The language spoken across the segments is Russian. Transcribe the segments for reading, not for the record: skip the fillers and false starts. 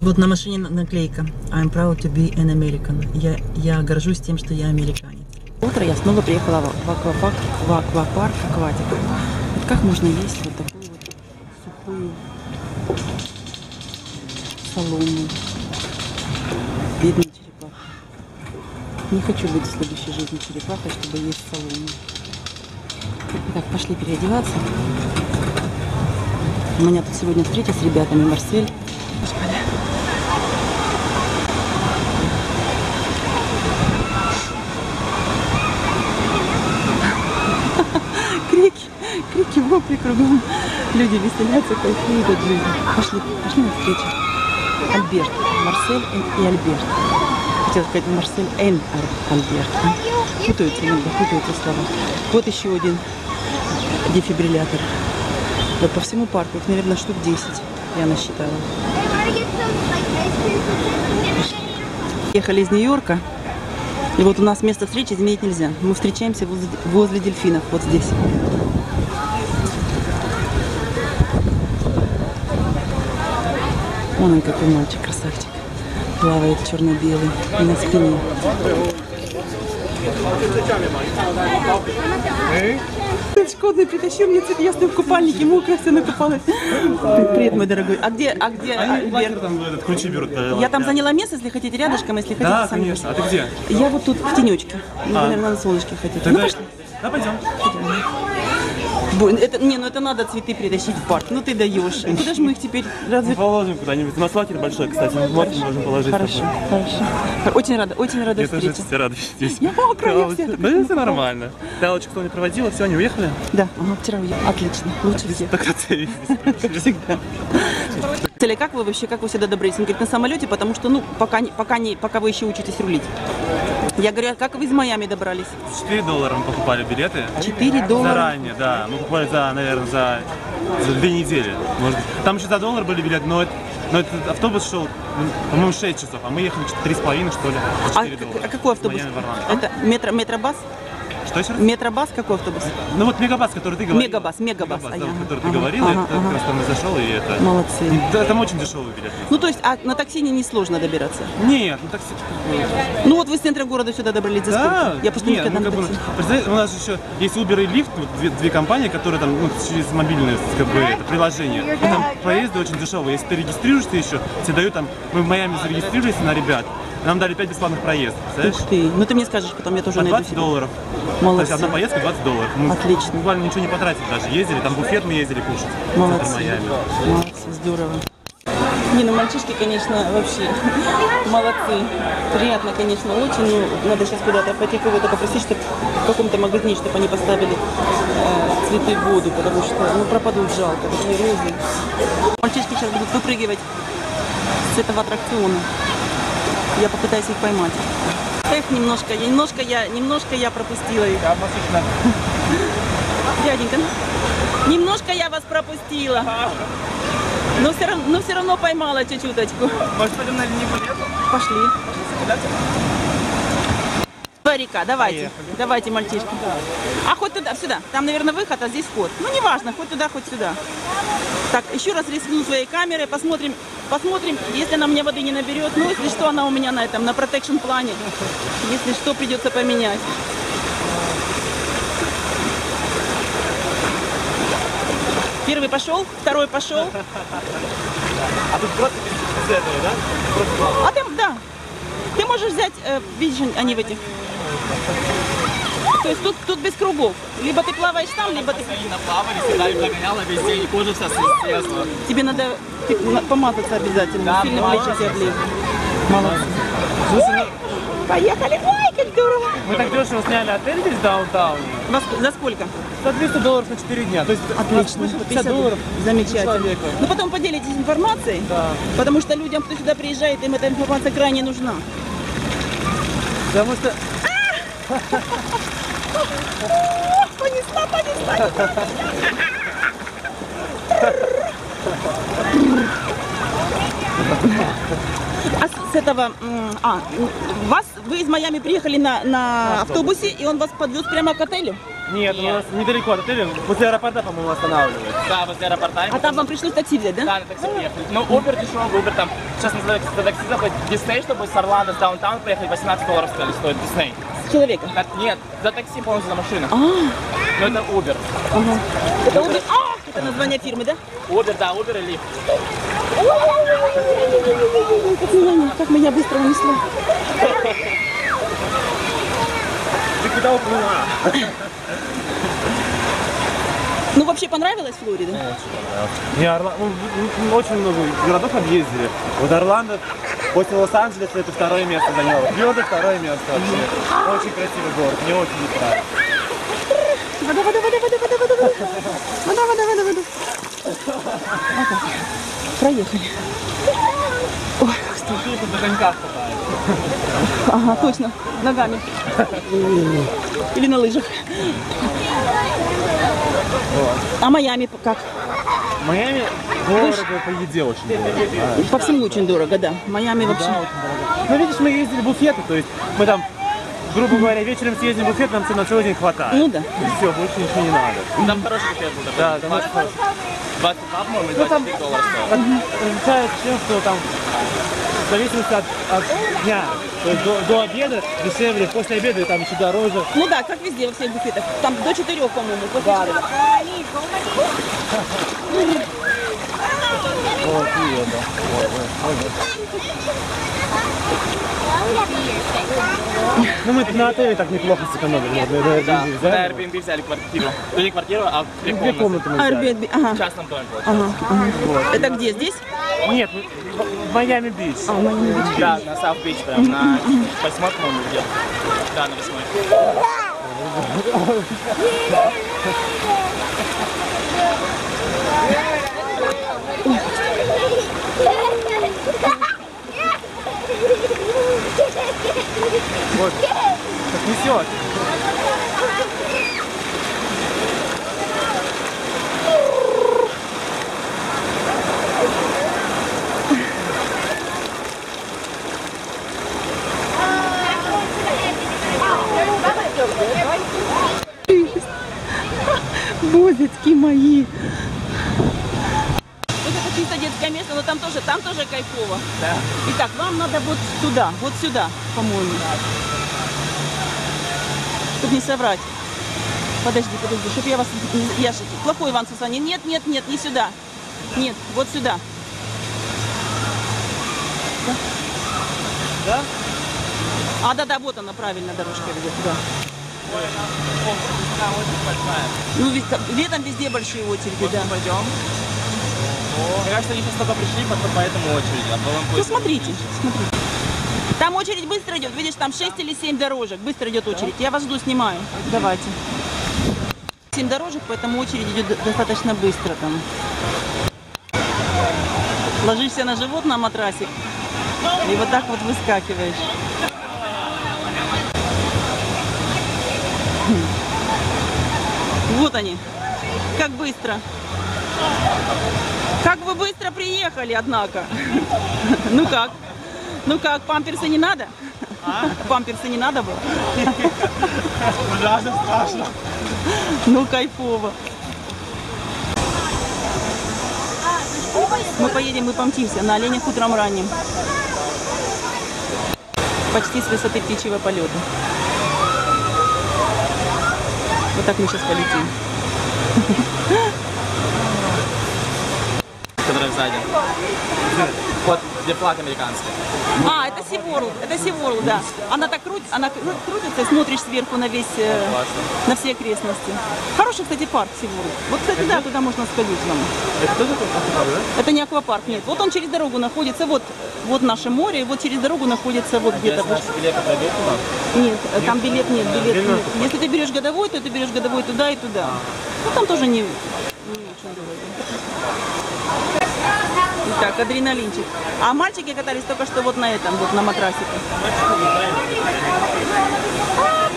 Вот на машине наклейка I'm proud to be an American. Я горжусь тем, что я американец. Утро я снова приехала в аквапарк «Акватик». Вот как можно есть вот такую вот сухую солому? Бедная черепаха. Не хочу быть в следующей жизни черепахой, чтобы есть солому. Итак, пошли переодеваться. У меня тут сегодня встреча с ребятами Марсель. Господи. Крики, вопли кругом. Люди веселятся, кайфуют от жизни. Пошли на встречу. Альберт, Марсель и Альберт. Хотела сказать Марсель Эль Альберт. Путаются слова. Вот еще один дефибриллятор. Да, по всему парку. Их, наверное, штук 10. Я насчитала. Ехали из Нью-Йорка. И вот у нас место встречи изменить нельзя. Мы встречаемся возле дельфинов. Вот здесь. Вон он какой мальчик, красавчик. Плавает черно-белый и на спине. Шкодный притащил мне цвет, я в купальнике, мокрая, все накупалась. Привет, мой дорогой. А где Альберт? Там, этот, ключи берут, я там заняла место, если хотите, рядышком, если хотите. Да, конечно. Сами. А ты где? Я вот тут, в тенечке. Наверное, на солнышке хотите. Тогда... Ну, пошли. Да, пойдем. Это надо цветы притащить в парк. Ну, ты даешь. Куда же мы их теперь разве... Положим куда-нибудь. Маслакер большой, кстати. Маслакер можно положить. Хорошо. Очень рада встрече. Я тоже все рада здесь. Я мокрая, я вся. Да, все нормально. Далочек кто не проводила, все, они уехали? Да, она вчера уехала. Отлично, лучше всех. Так всегда. Цель, как вы всегда добрались? Он говорит, на самолете, потому что, ну, пока вы еще учитесь рулить. Я говорю, а как вы из Майами добрались? $4 мы покупали билеты. $4? Заранее, да. Мы покупали, наверное, за 2 недели. Может. Там еще за $1 были билеты, но этот автобус шел, по-моему, 6 часов, а мы ехали 3,5, что ли, за $4. А какой автобус? Это метробас? Что еще раз? Метробас, какой автобус? Ну вот мегабас, который ты говорил. Мегабас, да, который ты говорил, как раз там и зашел, и это... Молодцы. Да, там очень дешевый билет. Ну то есть, а на такси несложно добираться? Нет, на такси... Ну вот вы с центра города сюда добрались за сколько? Да, я просто никогда на такси. Представляете, у нас еще есть Uber и Lyft, вот две компании, которые там, ну, через мобильное, как бы, это приложение. И там проезды очень дешевые, если ты регистрируешься еще, тебе дают там, мы в Майами зарегистрировались на ребят. Нам дали 5 бесплатных проездов, знаешь? Ух ты, ну ты мне скажешь, потом я тоже найду себе. $20. Молодцы. То есть одна поездка $20. Мы отлично. Буквально ничего не потратили даже, ездили, там буфет мы ездили кушать. Молодцы, молодцы, здорово. Не, ну мальчишки, конечно, вообще молодцы. Приятно, конечно, очень, но надо сейчас куда-то пойти, кого-то попросить, чтобы в каком-то магазине, чтобы они поставили цветы в воду, потому что, ну, пропадут, жалко, такие розы. Мальчишки сейчас будут выпрыгивать с этого аттракциона. Я попытаюсь их поймать. Эх, немножко я пропустила их. Дяденька, немножко я вас пропустила. Но все равно поймала чуть-чуточку. Может, пойдем на линию полету? Пошли. Река, давайте, мальчишки. А хоть туда, сюда. Там, наверное, выход, а здесь вход. Ну, неважно, хоть туда, хоть сюда. Так, еще раз рискну своей камерой, посмотрим, если она мне воды не наберет. Ну, если что, она у меня на этом, на протекшн-плане. Если что, придется поменять. Первый пошел, второй пошел. А тут просто без этого, да? Просто... А там, да. Ты можешь взять, видишь, они в этих... То есть тут без кругов. Либо ты плаваешь там, либо ты... Тебе надо помазаться обязательно. Да, сильно плечи тебе облезли. Молодцы. Поехали! Ой, как здорово! Мы так дешево сняли отель здесь в даунтауне. За сколько? За $300 на 4 дня. То есть отлично. $50. Замечательно. Ну потом поделитесь информацией, да. Потому что людям, кто сюда приезжает, им эта информация крайне нужна. Потому что... Понесла. А с этого... Вы из Майами приехали на автобусе, и он вас подвез прямо к отелю? Нет, у нас недалеко от отеля, после аэропорта, по-моему, останавливают. Да, возле аэропорта. А там вам пришлось такси взять, да? Да, на такси приехали. Ну, Uber дешево, Uber там, сейчас называется такси, заходит в Дисней, чтобы с Орландо в даунтаун поехать, $18 стоит Дисней. С человека? Нет, за такси полностью, за машину. Но это Uber. Это Uber? Это название фирмы, да? Uber, да, Uber и Lyft. Как меня быстро унесло. Ты куда уплыла? Ну, вообще понравилась Флорида? Очень понравилась. Мы очень много городов объездили. Вот Орландо, после Лос-Анджелеса это второе место заняло. Флорида второе место вообще. Очень красивый город, мне очень нравится. Вода, вода, вода, вода, вода, вода, вода, вода, вода, вода, вода. Вот так. Проехали. Ой, как страшно. Ага, точно. Ногами. Или на лыжах. А Майами как? Майами дорого по еде очень дорого. По всему очень дорого, да. Майами вообще. Ну видишь, мы ездили в буфеты, то есть мы там, грубо говоря, вечером съездим в буфет, нам на целый день хватает. Ну да. И все, больше ничего не надо. Там хороший буфет был, да, там очень хороший. $22, по-моему, и $23 стоит. Отличается тем, что там в зависимости от дня. То есть до обеда дешевле, после обеда там еще дороже. Ну да, как везде во всех буфетах. Там до 4, по-моему, после 4. Ну мы на отеле так неплохо сэкономили. Да, на Airbnb взяли квартиру. Ну не квартиру, а 2 комнаты. Airbnb, ага. В частном доме получается. Это где, здесь? Нет, в Майами Битс. А, в Майами Битс. Да, на Сафф Бич, прям на 8-м, по-моему, где-то. Да, на 8-м. Вот, как несет. Бозицки мои. Это какие-то детское место, но там тоже кайфово. Да. Итак, вам надо вот туда, вот сюда, по-моему. Чтобы не соврать. Подожди, чтобы я вас... Я же... Плохой Иван Сусанин. Нет, не сюда. Нет, вот сюда. Да? Да? А, да, вот она, правильно, дорожка ведет туда. Ой, она очень большая. Ну, летом везде большие очереди, вот да. Мы пойдем. Мне кажется, они сейчас только пришли, поэтому очередь. А ну, смотрите. Там очередь быстро идет. Видишь, там 6 или 7 дорожек. Быстро идет очередь. Я вас жду, снимаю. Давайте. 7 дорожек, поэтому очередь идет достаточно быстро там. Ложишься на живот, на матрасик. И вот так вот выскакиваешь. Вот они. Как быстро. Как вы быстро приехали, однако. Ну как? Ну как, памперсы не надо? Памперсы не надо было? Ужасно страшно. Ну кайфово. Мы поедем, мы помчимся на оленях утром ранним. Почти с высоты птичьего полета. Вот так мы сейчас полетим. Который сзади. Вот где флаг американский. А, это SeaWorld. Это SeaWorld, да. Она крутится, смотришь сверху на весь, на все окрестности. Хороший, кстати, парк SeaWorld. Вот, кстати, да, туда можно сходить вам. Это тоже аквапарк, да? Это не аквапарк, нет. Вот он через дорогу находится, вот наше море, и вот через дорогу находится вот где-то. Нет, там билет нет. Если ты берешь годовой, то ты берешь годовой туда и туда. Ну там тоже не... Так, адреналинчик. А мальчики катались только что вот на этом, вот на матрасике.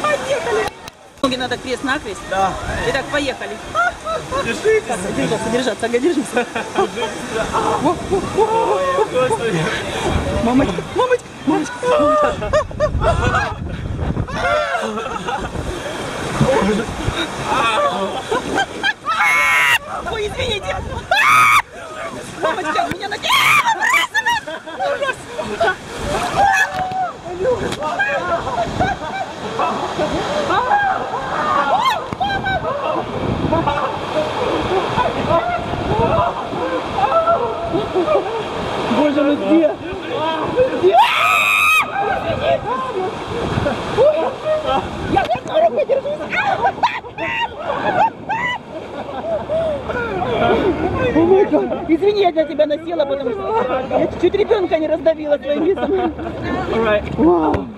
Поехали! Ноги надо крест-накрест. Да. Итак, поехали. Держитесь. Так, держаться. Мамочка. Ой, извините. Мамочка, у меня ноги выбрасывает. Ужас. Боже мой, где? Где? Я за руку держусь. Извини, я для тебя насела, потому что я чуть ребенка не раздавила своим весом. Вау.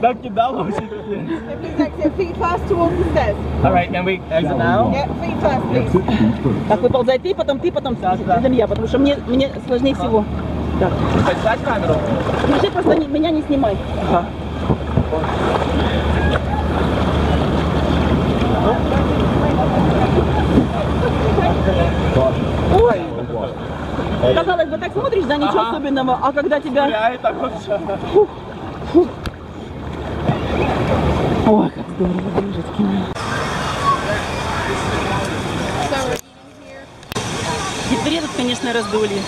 Так кидало очень. Так, выползай ты, потом я, потому что мне сложнее всего. Так. Подставь камеру. Держи, просто меня не снимай. Ага. Ой! Казалось бы, так смотришь, да, ничего особенного, а когда тебя... Фух, фух. Ой, как здорово, дружечки. Теперь тут, конечно, раздули.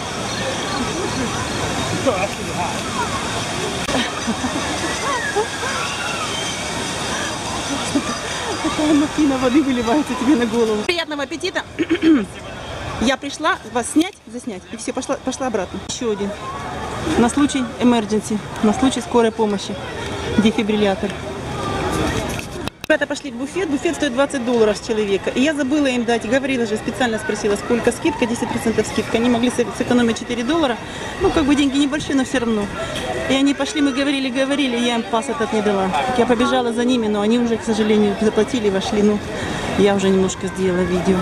Такая махина воды выливается тебе на голову. Приятного аппетита. Я пришла вас снять, заснять, и все, пошла обратно. Еще один. На случай emergency, на случай скорой помощи. Дефибриллятор. Ребята пошли в буфет. Буфет стоит $20 с человека. И я забыла им дать. Говорила же, специально спросила, сколько скидка, 10% скидка. Они могли сэкономить $4. Ну, как бы деньги небольшие, но все равно. И они пошли, мы говорили, я им пас этот не дала. Я побежала за ними, но они уже, к сожалению, заплатили, вошли. Ну, я уже немножко сделала видео.